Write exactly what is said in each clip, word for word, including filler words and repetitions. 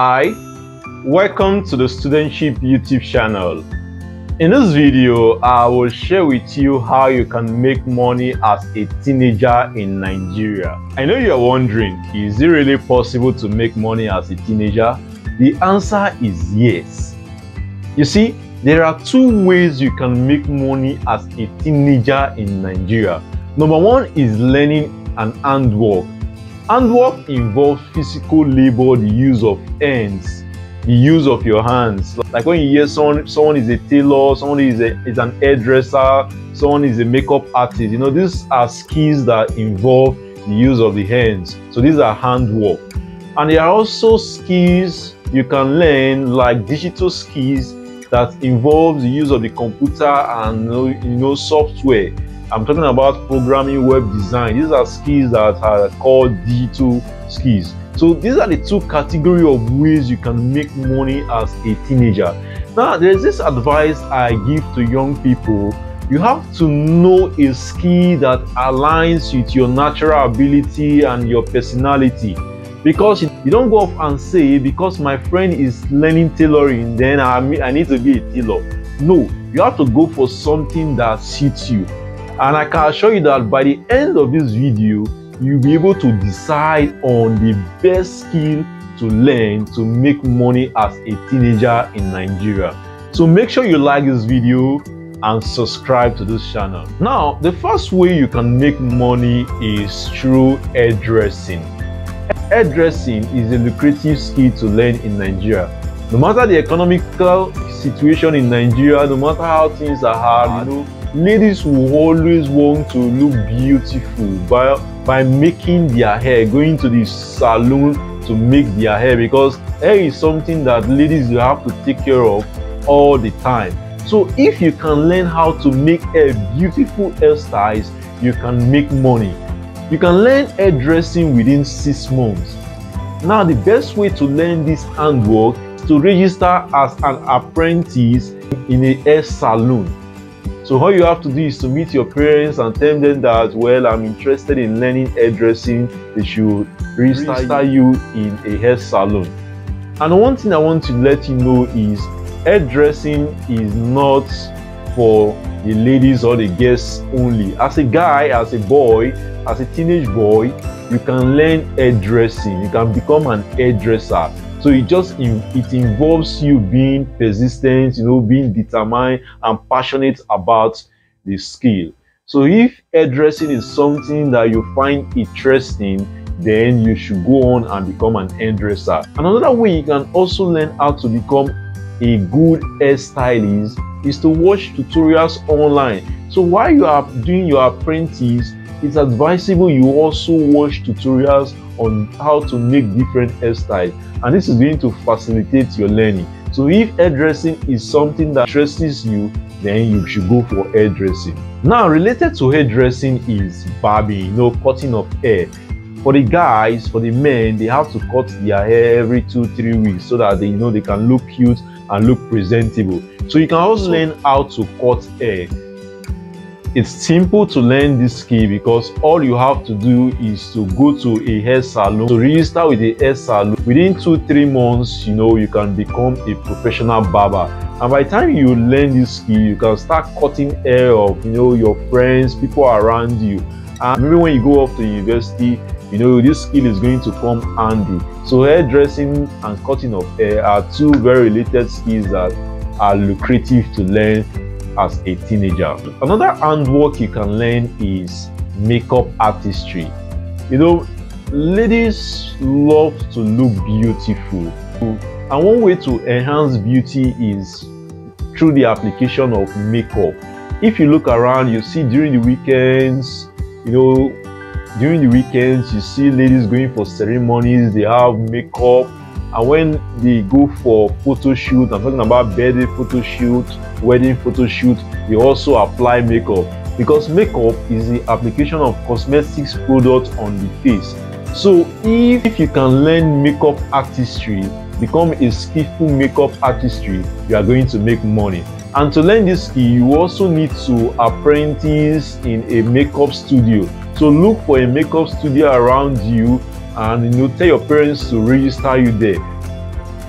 Hi, welcome to the Studentship YouTube channel. In this video, I will share with you how you can make money as a teenager in Nigeria. I know you are wondering, is it really possible to make money as a teenager? The answer is yes. You see, there are two ways you can make money as a teenager in Nigeria. Number one is learning and handwork. Handwork involves physical labor, the use of hands, the use of your hands. Like when you hear someone, someone is a tailor, someone is, a, is an hairdresser, someone is a makeup artist. You know, these are skills that involve the use of the hands. So these are handwork. And there are also skills you can learn, like digital skills that involves the use of the computer and you know software. I'm talking about programming, web design. These are skills that are called digital skills. So these are the two categories of ways you can make money as a teenager. Now, there's this advice I give to young people. You have to know a skill that aligns with your natural ability and your personality. Because you don't go off and say, because my friend is learning tailoring, then I, I need to be a tailor. No, you have to go for something that suits you. And I can assure you that by the end of this video, you'll be able to decide on the best skill to learn to make money as a teenager in Nigeria. So make sure you like this video and subscribe to this channel. Now, the first way you can make money is through hairdressing. Hairdressing is a lucrative skill to learn in Nigeria. No matter the economical situation in Nigeria, no matter how things are hard, you know, ladies will always want to look beautiful by, by making their hair, going to the salon to make their hair, because hair is something that ladies will have to take care of all the time. So if you can learn how to make hair beautiful hairstyles, you can make money. You can learn hairdressing within six months. Now, the best way to learn this handwork is to register as an apprentice in a hair salon. So all you have to do is to meet your parents and tell them that, well, I'm interested in learning hairdressing. They should register you in a hair salon. And one thing I want to let you know is hairdressing is not for the ladies or the girls only. As a guy, as a boy, as a teenage boy, you can learn hairdressing. You can become an hairdresser. So it just it involves you being persistent, you know, being determined and passionate about the skill. So if hairdressing is something that you find interesting, then you should go on and become an hairdresser. Another way you can also learn how to become a good hairstylist is to watch tutorials online. So while you are doing your apprentice, it's advisable you also watch tutorials on how to make different hairstyles, and this is going to facilitate your learning. So if hairdressing is something that interests you, then you should go for hairdressing. Now, related to hairdressing is barbing, you know, cutting of hair. For the guys, for the men, they have to cut their hair every two, three weeks so that they you know they can look cute and look presentable. So you can also learn how to cut hair. It's simple to learn this skill because all you have to do is to go to a hair salon, to register with a hair salon. Within two, three months, you know, you can become a professional barber. And by the time you learn this skill, you can start cutting hair of, you know, your friends, people around you. And maybe when you go off to university, you know, this skill is going to come handy. So hairdressing and cutting of hair are two very related skills that are lucrative to learn as a teenager. Another handwork you can learn is makeup artistry. You know, ladies love to look beautiful, and one way to enhance beauty is through the application of makeup. If you look around, you see during the weekends, you know, during the weekends, you see ladies going for ceremonies, they have makeup. And when they go for photo shoot, I'm talking about birthday photo shoot, wedding photo shoot, they also apply makeup, because makeup is the application of cosmetics products on the face. So if, if you can learn makeup artistry, become a skillful makeup artistry, you are going to make money. And to learn this skill, you also need to apprentice in a makeup studio. So look for a makeup studio around you, and you know, tell your parents to register you there.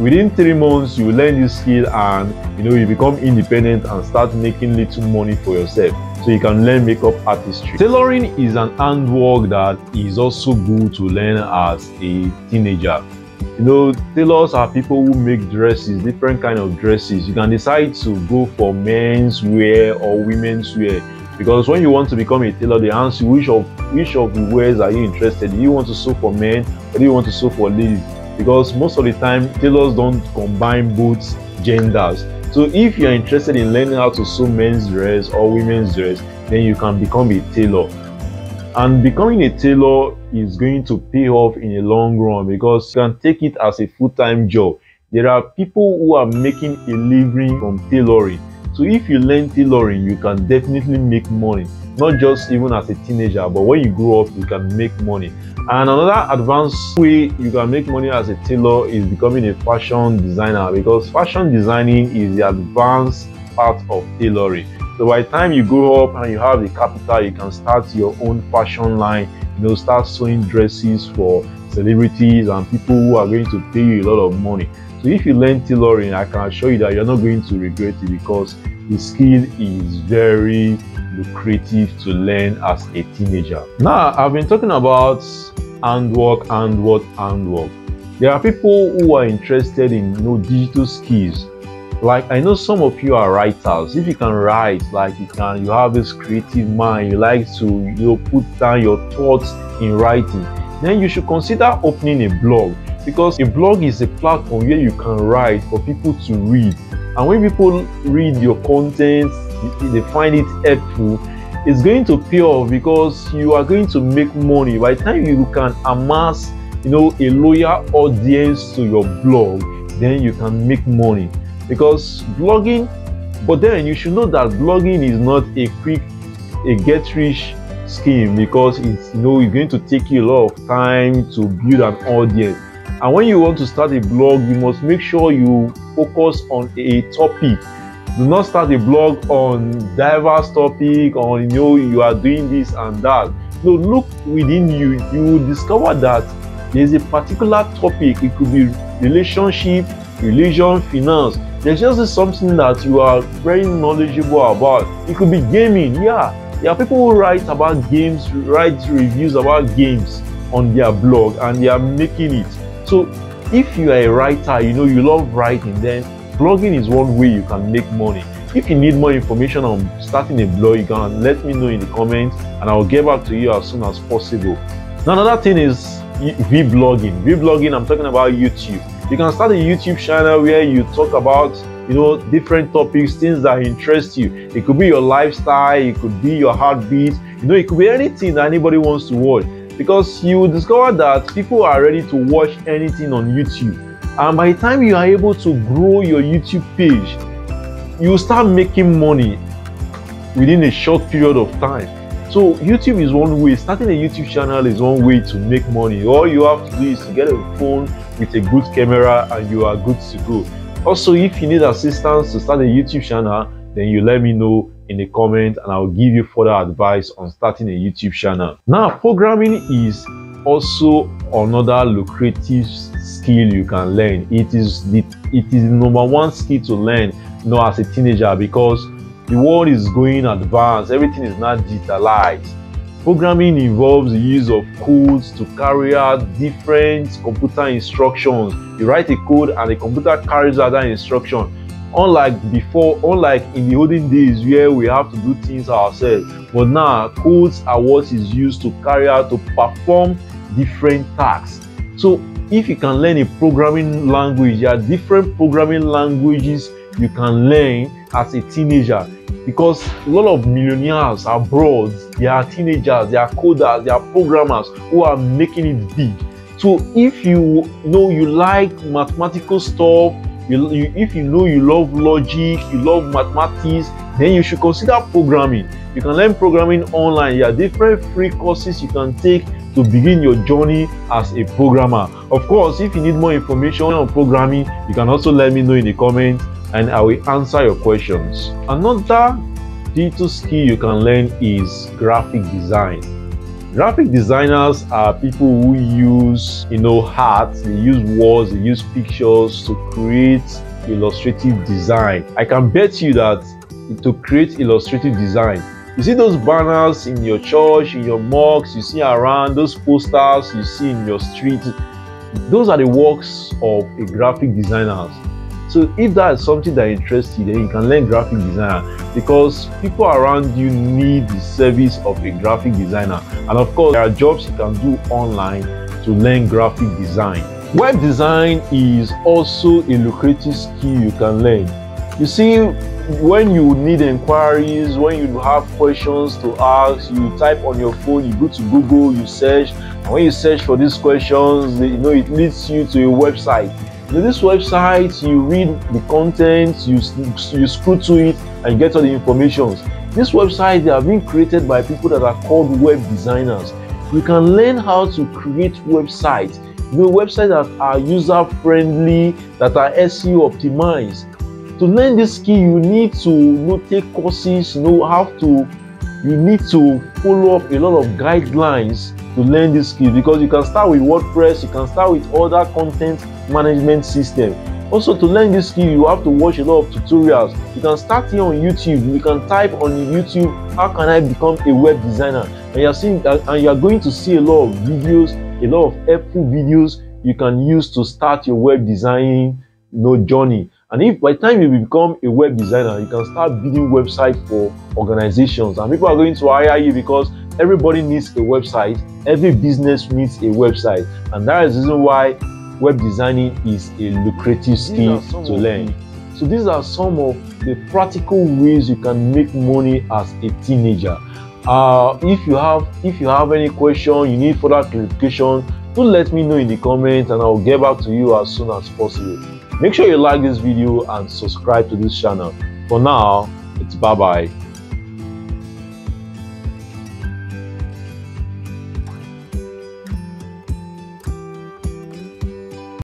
within three months you learn this skill, and you know, you become independent and start making little money for yourself, so you can learn makeup artistry. Tailoring is an handwork that is also good to learn as a teenager. You know, tailors are people who make dresses, different kind of dresses. You can decide to go for men's wear or women's wear, because when you want to become a tailor, they ask you which of which of the wares are you interested in. Do you want to sew for men, or do you want to sew for ladies? Because most of the time tailors don't combine both genders. So if you are interested in learning how to sew men's dress or women's dress, then you can become a tailor. And becoming a tailor is going to pay off in the long run, because you can take it as a full-time job. There are people who are making a living from tailoring. So if you learn tailoring, you can definitely make money, not just even as a teenager, but when you grow up, you can make money. And another advanced way you can make money as a tailor is becoming a fashion designer, because fashion designing is the advanced part of tailoring. So by the time you grow up and you have the capital, you can start your own fashion line. You know, start sewing dresses for celebrities and people who are going to pay you a lot of money. So if you learn tailoring, I can assure you that you're not going to regret it, because the skill is very lucrative to learn as a teenager. Now, I've been talking about handwork, handwork, handwork. There are people who are interested in, you know, digital skills. Like, I know some of you are writers. If you can write, like you can, you have this creative mind, you like to, you know, put down your thoughts in writing, then you should consider opening a blog, because a blog is a platform where you can write for people to read. And when people read your content, they find it helpful, it's going to pay off, because you are going to make money. By the time you can amass, you know, a loyal audience to your blog, then you can make money. Because blogging, but then you should know that blogging is not a quick, a get rich scheme, because it's, you know, it's going to take you a lot of time to build an audience. And when you want to start a blog, you must make sure you focus on a topic. Do not start a blog on diverse topic, or you know, you are doing this and that. No, look within you, you will discover that there's a particular topic. It could be relationship, religion, finance. There's just something that you are very knowledgeable about. It could be gaming. Yeah, there are people who write about games, write reviews about games on their blog, and they are making it. So if you are a writer, you know, you love writing, then blogging is one way you can make money. If you need more information on starting a blog, you can let me know in the comments, and I'll get back to you as soon as possible. Now, another thing is vlogging. Vlogging, I'm talking about YouTube. You can start a YouTube channel where you talk about, you know, different topics, things that interest you. It could be your lifestyle, it could be your heartbeat, you know, it could be anything that anybody wants to watch, because you will discover that people are ready to watch anything on YouTube. And by the time you are able to grow your YouTube page, you will start making money within a short period of time. So YouTube is one way. Starting a YouTube channel is one way to make money. All you have to do is to get a phone with a good camera, and you are good to go. Also, if you need assistance to start a YouTube channel, then you let me know in the comment, and I'll give you further advice on starting a YouTube channel. Now, programming is also another lucrative skill you can learn. It is the it is the number one skill to learn, you know, as a teenager, because the world is going advanced. Everything is now digitalized. Programming involves the use of codes to carry out different computer instructions. You write a code and the computer carries out that instruction. Unlike before, unlike in the olden days where we have to do things ourselves, but now codes are what is used to carry out, to perform different tasks. So if you can learn a programming language, there are different programming languages you can learn as a teenager. Because a lot of millionaires abroad, they are teenagers, they are coders, they are programmers who are making it big. So if you know you like mathematical stuff, you, you, if you know you love logic, you love mathematics, then you should consider programming. You can learn programming online. There are different free courses you can take to begin your journey as a programmer. Of course, if you need more information on programming, you can also let me know in the comments, and I will answer your questions. Another digital skill you can learn is graphic design. Graphic designers are people who use, you know, art, they use words, they use pictures to create illustrative design. I can bet you that to create illustrative design, you see those banners in your church, in your mosques, you see around, those posters you see in your street, those are the works of a graphic designer. So if that is something that interests you, then you can learn graphic design, because people around you need the service of a graphic designer. And of course, there are jobs you can do online to learn graphic design. Web design is also a lucrative skill you can learn. You see, when you need inquiries, when you have questions to ask, you type on your phone, you go to Google, you search, and when you search for these questions, you know, it leads you to a website. In this website, you read the content, you, you scroll through it and get all the information. This website, they have been created by people that are called web designers. We can learn how to create websites, you know, websites that are user-friendly, that are S E O optimized. To learn this skill, you need to you know, take courses, you know how to, you need to follow up a lot of guidelines to learn this skill, because you can start with WordPress, you can start with other content management system. Also, to learn this skill, you have to watch a lot of tutorials. You can start here on YouTube. You can type on YouTube, how can I become a web designer? And you are seeing, and you are going to see a lot of videos, a lot of helpful videos you can use to start your web design, you know, journey. And if by the time you become a web designer, you can start building websites for organizations, and people are going to hire you because everybody needs a website. Every business needs a website, and that is the reason why web designing is a lucrative skill to learn. So these are some of the practical ways you can make money as a teenager. Uh, if you have if you have any question, you need further clarification, do let me know in the comments, and I'll get back to you as soon as possible. Make sure you like this video and subscribe to this channel. For now, it's bye bye.